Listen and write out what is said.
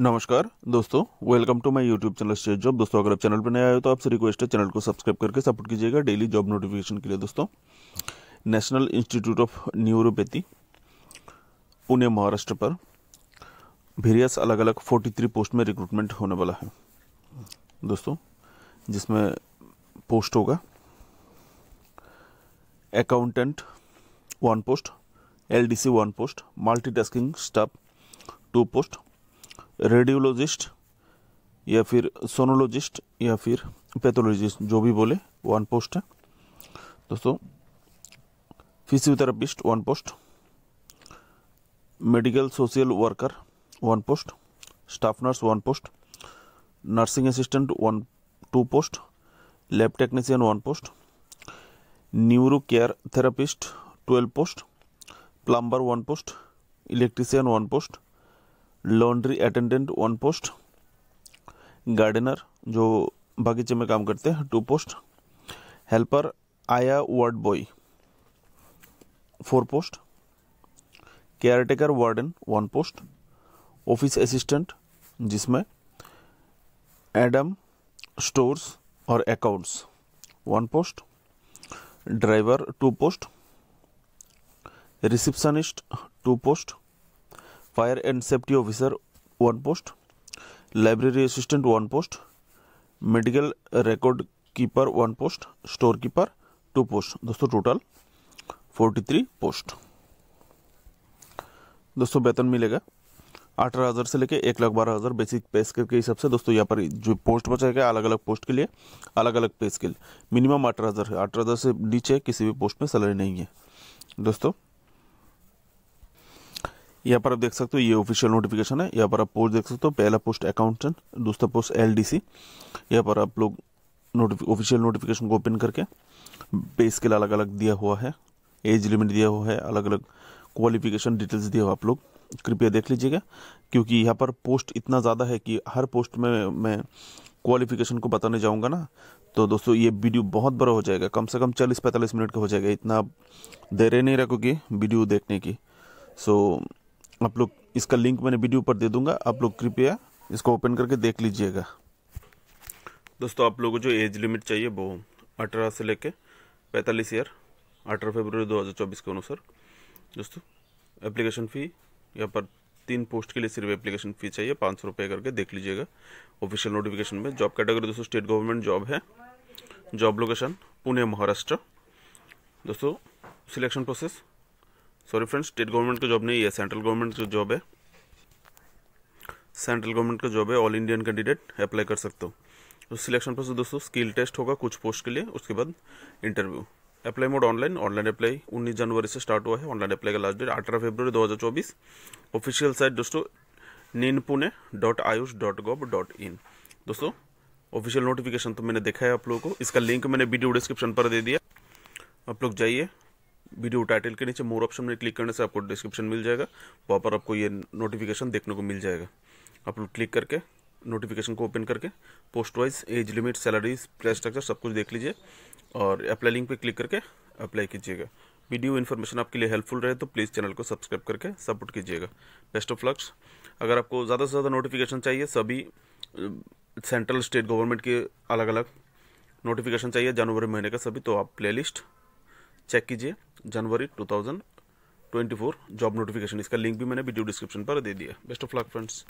नमस्कार दोस्तों, welcome to my YouTube channel state job. दोस्तों अगर आप चैनल पर नए आए हो तो आपसे रिक्वेस्ट है चैनल को सब्सक्राइब करके सपोर्ट कीजिएगा डेली जॉब नोटिफिकेशन के लिए। दोस्तों national institute of neuropathy Pune Maharashtra पर वेरियस अलग अलग 43 पोस्ट में रिक्रूटमेंट होने वाला है दोस्तों, जिसमें पोस्ट होगा accountant 1 post, LDC 1 post, multitasking staff 2 post, radiologist या फिर सोनोलॉजिस्ट या फिर पैथोलॉजिस्ट जो भी बोले 1 पोस्ट है दोस्तों, physiotherapist 1 post, medical social worker 1 post, staff nurse 1 post, nursing assistant 2 post, lab technician 1 post, neuro care therapist 12 post, plumber 1 post, electrician 1 post, laundry attendant 1 post, gardener जो बगीचे में काम करते हैं 2 पोस्ट, हेल्पर आया ward boy 4 post, caretaker warden 1 post, office assistant जिसमें admin stores और accounts 1 post, driver 2 post, receptionist 2 post, fire and safety officer 1 post, library assistant 1 post, medical record keeper 1 post, store keeper 2 post. दोस्तों total 43 post. दोस्तों वेतन मिलेगा 18,000 से लेके 1,12,000 basic पे scale के हिसाब से। दोस्तों यहाँ पर जो पोस्ट बचाएगा अलग अलग पोस्ट के लिए अलग अलग पे स्केल, मिनिमम 18,000 है, 18,000 से नीचे किसी भी पोस्ट में सैलरी नहीं है। दोस्तों यहाँ पर आप देख सकते हो ये ऑफिशियल नोटिफिकेशन है। यहाँ पर आप पोस्ट देख सकते हो, पहला पोस्ट अकाउंटेंट, दूसरा पोस्ट LDC। यहाँ पर आप लोग ऑफिशियल नोटिफिकेशन को ओपन करके पे स्केल अलग अलग दिया हुआ है, एज लिमिट दिया हुआ है, अलग अलग क्वालिफिकेशन डिटेल्स दिया हुआ, आप लोग कृपया देख लीजिएगा, क्योंकि यहाँ पर पोस्ट इतना ज़्यादा है कि हर पोस्ट में मैं क्वालिफिकेशन को बताने जाऊँगा ना तो दोस्तों ये वीडियो बहुत बड़ा हो जाएगा, कम से कम 40-45 मिनट का हो जाएगा। इतना आप देर नहीं रखोगे वीडियो देखने की। सो आप लोग इसका लिंक मैंने वीडियो पर दे दूंगा, आप लोग कृपया इसको ओपन करके देख लीजिएगा। दोस्तों आप लोगों को जो एज लिमिट चाहिए वो 18 से लेके 45 ईयर 18 फरवरी 2024 के अनुसार। दोस्तों एप्लीकेशन फ़ी यहाँ पर 3 पोस्ट के लिए सिर्फ एप्लीकेशन फ़ी चाहिए 500 रुपये करके, देख लीजिएगा ऑफिशियल नोटिफिकेशन में। जॉब कैटेगरी दोस्तों स्टेट गवर्नमेंट जॉब है, जॉब लोकेशन पुणे महाराष्ट्र। दोस्तों selection process, sorry friends state government का जॉब नहीं है, सेंट्रल गवर्नमेंट का जॉब है, सेंट्रल गवर्नमेंट का जॉब है। ऑल इंडियन कैंडिडेट अप्लाई कर सकते हो। तो सिलेक्शन प्रोसेस दोस्तों स्किल टेस्ट होगा कुछ पोस्ट के लिए, उसके बाद interview. Apply mode online, online apply 19 जनवरी से स्टार्ट हुआ है, ऑनलाइन अप्लाई का लास्ट डेट 18 फरवरी 2024। ऑफिशियल साइट दोस्तों ninpune.ayush.gov.in। दोस्तों ऑफिशियल नोटिफिकेशन तो मैंने देखा है आप लोगों को, इसका लिंक मैंने वीडियो डिस्क्रिप्शन पर दे दिया, आप लोग जाइए। वीडियो टाइटल के नीचे मोर ऑप्शन में क्लिक करने से आपको डिस्क्रिप्शन मिल जाएगा, वहाँ पर आपको ये नोटिफिकेशन देखने को मिल जाएगा। आप लोग क्लिक करके नोटिफिकेशन को ओपन करके post wise age limit salary pay structure सब कुछ देख लीजिए और अप्लाई लिंक पे क्लिक करके अप्लाई कीजिएगा। वीडियो इन्फॉर्मेशन आपके लिए हेल्पफुल रहे तो प्लीज़ चैनल को सब्सक्राइब करके सपोर्ट कीजिएगा। Best of lucks. अगर आपको ज़्यादा से ज़्यादा नोटिफिकेशन चाहिए, सभी सेंट्रल स्टेट गवर्नमेंट के अलग अलग नोटिफिकेशन चाहिए जनवरी महीने का सभी, तो आप प्लेलिस्ट चेक कीजिए जनवरी 2024 जॉब नोटिफिकेशन, इसका लिंक भी मैंने वीडियो डिस्क्रिप्शन पर दे दिया। Best of luck friends.